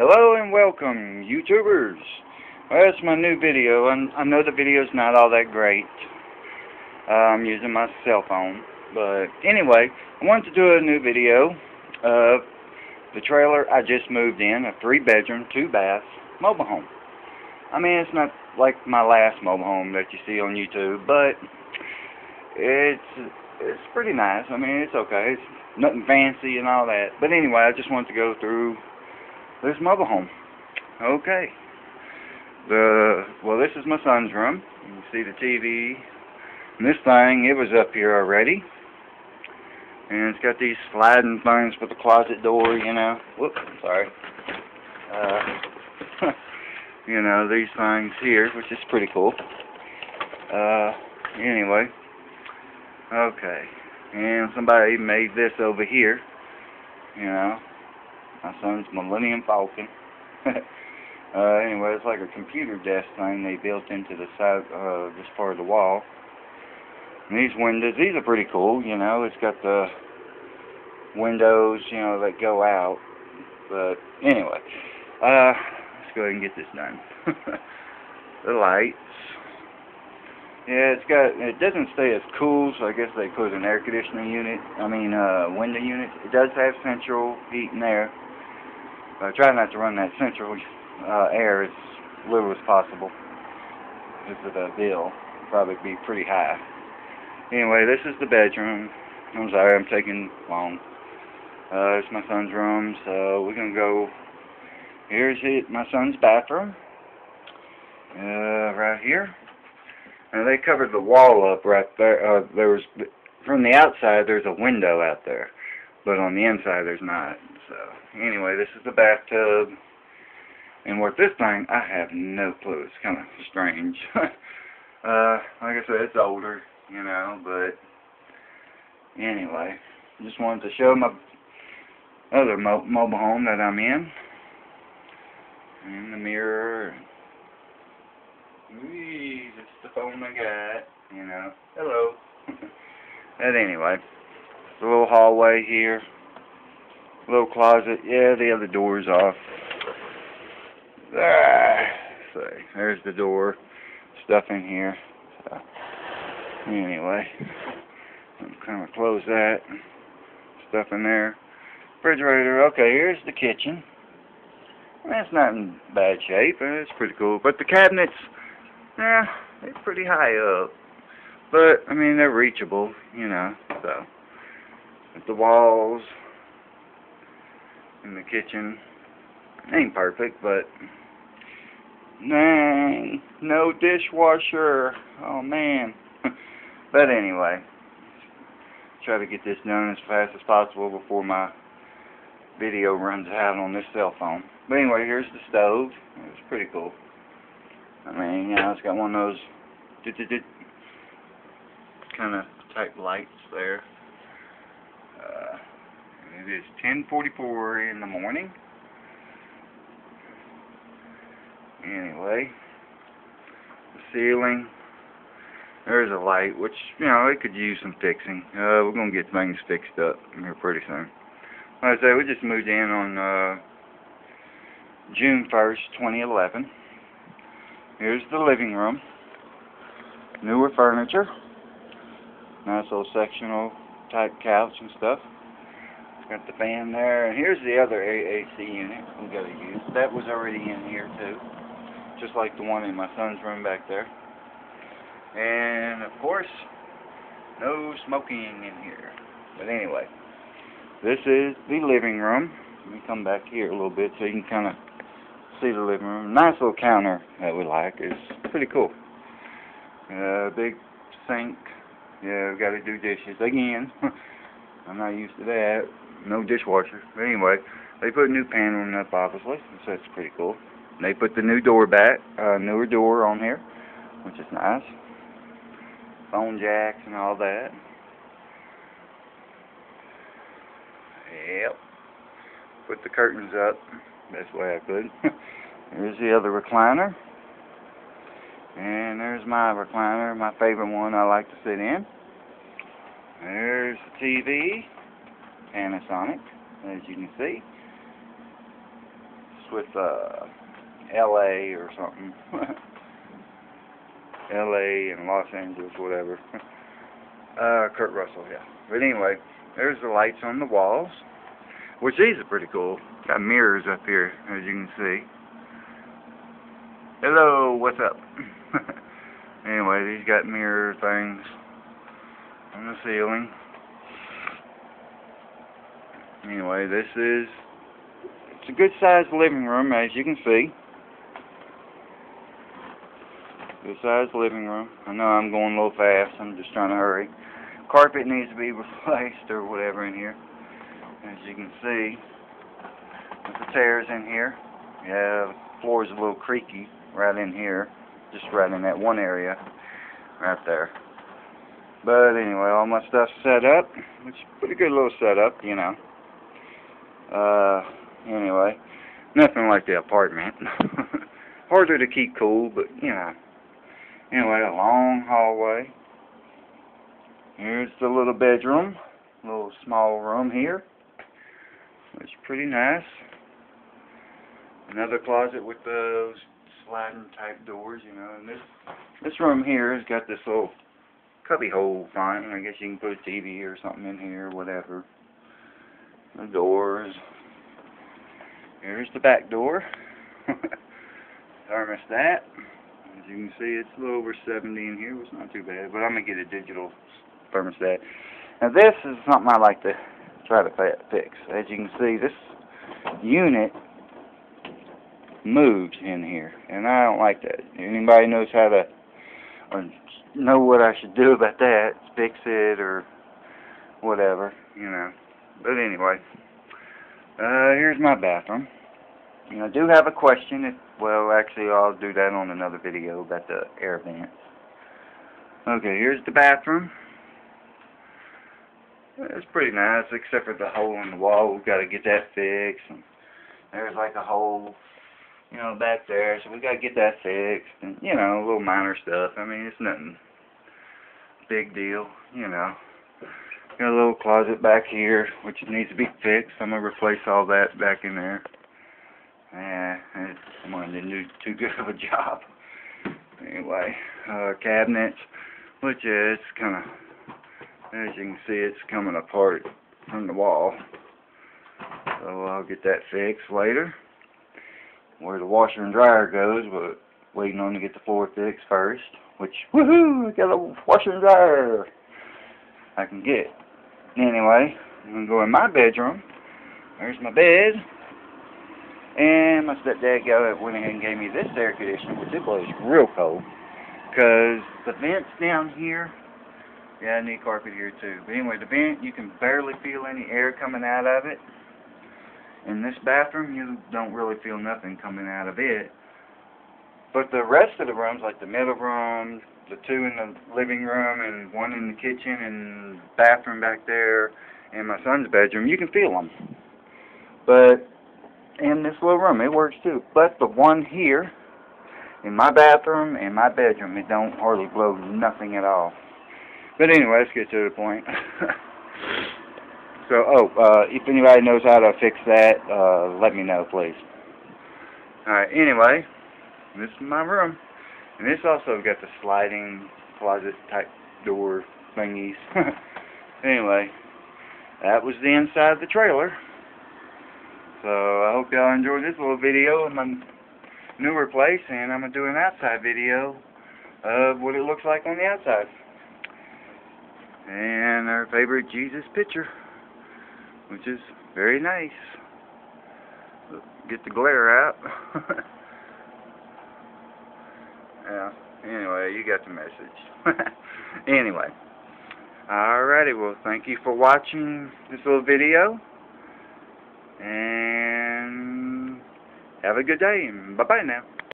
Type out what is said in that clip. Hello and welcome, YouTubers. Well, it's my new video. I know the video's not all that great. I'm using my cell phone. But anyway, I wanted to do a new video of the trailer I just moved in, a 3-bedroom, 2-bath mobile home. I mean, it's not like my last mobile home that you see on YouTube, but it's pretty nice. I mean, it's okay. It's nothing fancy and all that. But anyway, I just wanted to go through this mobile home. Okay. Well, this is my son's room. You can see the TV. And this thing, it was up here already. And it's got these sliding things for the closet door, you know. Whoop, sorry. You know, these things here, which is pretty cool. Anyway. Okay. And somebody made this over here. You know. My son's Millennium Falcon. Anyway, it's like a computer desk thing they built into the side, this part of the wall. And these windows, these are pretty cool, you know. It's got the windows, you know, that go out. But anyway, let's go ahead and get this done. The lights. Yeah, it's got, it doesn't stay as cool, so I guess they put an air conditioning unit, window unit. It does have central heat and air. But I try not to run that central air as little as possible. Because of the bill, it'll probably be pretty high. Anyway, this is the bedroom. I'm sorry, I'm taking long. It's my son's room, so we're gonna go. Here's my son's bathroom. Right here. Now they covered the wall up right there. From the outside, there's a window out there, but on the inside, there's not. So anyway, this is the bathtub. And what this thing, I have no clue. It's kind of strange. Like I said, it's older, you know. But anyway, just wanted to show my other mobile home that I'm in. And the mirror. Wee, that's the phone I got, you know. Hello. But anyway, the little hallway here, little closet. Yeah, the other door's off. So there's the door. Stuff in here. So, anyway, I'm kind of close that. Stuff in there. Refrigerator. Okay, here's the kitchen. That's not in bad shape. It's pretty cool. But the cabinets. Yeah, they're pretty high up, but I mean they're reachable, you know. So, with the walls in the kitchen, ain't perfect, but dang, no dishwasher. Oh man. But anyway, try to get this done as fast as possible before my video runs out on this cell phone. But anyway, here's the stove. It's pretty cool. I mean, you know, it's got one of those kind of type lights there. It is 10:44 in the morning. Anyway, the ceiling. There's a light, which, you know, it could use some fixing. We're going to get things fixed up here pretty soon. Like I say, we just moved in on June 1st, 2011. Here's the living room. Newer furniture. Nice little sectional type couch and stuff. It's got the fan there. And here's the other AC unit we got to use. That was already in here too. Just like the one in my son's room back there. And of course, no smoking in here. But anyway, this is the living room. Let me come back here a little bit so you can kind of see the living room. Nice little counter that we like. It's pretty cool. Big sink. Yeah, we got to do dishes again. I'm not used to that. No dishwasher. But anyway, they put a new paneling up, obviously, so that's pretty cool. And they put the new door back, newer door on here, which is nice. Phone jacks and all that. Yep. Put the curtains up. Best way I could. There's the other recliner. And there's my recliner, my favorite one I like to sit in. There's the TV, Panasonic, as you can see. with L.A. or something. L.A. and Los Angeles, whatever. Kurt Russell, yeah. But anyway, there's the lights on the walls, which these are pretty cool. Got mirrors up here, as you can see. Hello, what's up? Anyway, these got mirror things on the ceiling. Anyway, it's a good sized living room, as you can see. Good sized living room. I know I'm going a little fast, I'm just trying to hurry. Carpet needs to be replaced or whatever in here. As you can see, with the tears in here. Yeah, the floor's a little creaky right in here. Just right in that one area, right there. But anyway, all my stuff's set up, which is pretty good little setup, you know. Anyway, nothing like the apartment. Harder to keep cool, but you know. Anyway, a long hallway. Here's the little bedroom, little small room here, which is pretty nice. Another closet with those sliding type doors, you know. And this room here has got this little cubby hole thing. I guess you can put a TV or something in here, whatever. The doors. Here's the back door. Thermostat. As you can see, it's a little over 70 in here. It's not too bad, but I'm gonna get a digital thermostat. Now this is something I like to try to fix. As you can see, this unit moves in here, and I don't like that. Anybody knows how to, or know what I should do about that, fix it or whatever, you know. But anyway, here's my bathroom. And I do have a question. Well, actually, I'll do that on another video about the air vents. Okay, here's the bathroom. It's pretty nice, except for the hole in the wall. We've got to get that fixed. And there's like a hole, you know, back there, so we gotta get that fixed, and, you know, little minor stuff. I mean, it's nothing big deal, you know. Got a little closet back here, which needs to be fixed. I'm gonna replace all that back in there. Yeah, I wanted to do too good of a job. Anyway, cabinets, which is kind of, as you can see, it's coming apart from the wall. So I'll get that fixed later. Where the washer and dryer goes, but waiting on to get the floor fixed first, which, woohoo, I got a washer and dryer I can get. Anyway, I'm going to go in my bedroom. There's my bed. And my stepdad went ahead and gave me this air conditioner, which it blows real cold, because the vent's down here. Yeah, I need carpet here too. But anyway, the vent, you can barely feel any air coming out of it. In this bathroom, you don't really feel nothing coming out of it. But the rest of the rooms, like the middle room, the two in the living room, and one in the kitchen, and bathroom back there, and my son's bedroom, you can feel them. But in this little room, it works too. But the one here, in my bathroom and my bedroom, it don't hardly blow nothing at all. But anyway, let's get to the point. So, if anybody knows how to fix that, let me know, please. Alright, anyway, this is my room. And this also got the sliding closet type door thingies. Anyway, that was the inside of the trailer. So, I hope y'all enjoyed this little video in my newer place. And I'm going to do an outside video of what it looks like on the outside. And our favorite Jesus picture, which is very nice. Get the glare out. Yeah, anyway, you got the message. Anyway, alrighty, well, thank you for watching this little video, and have a good day, and bye-bye now.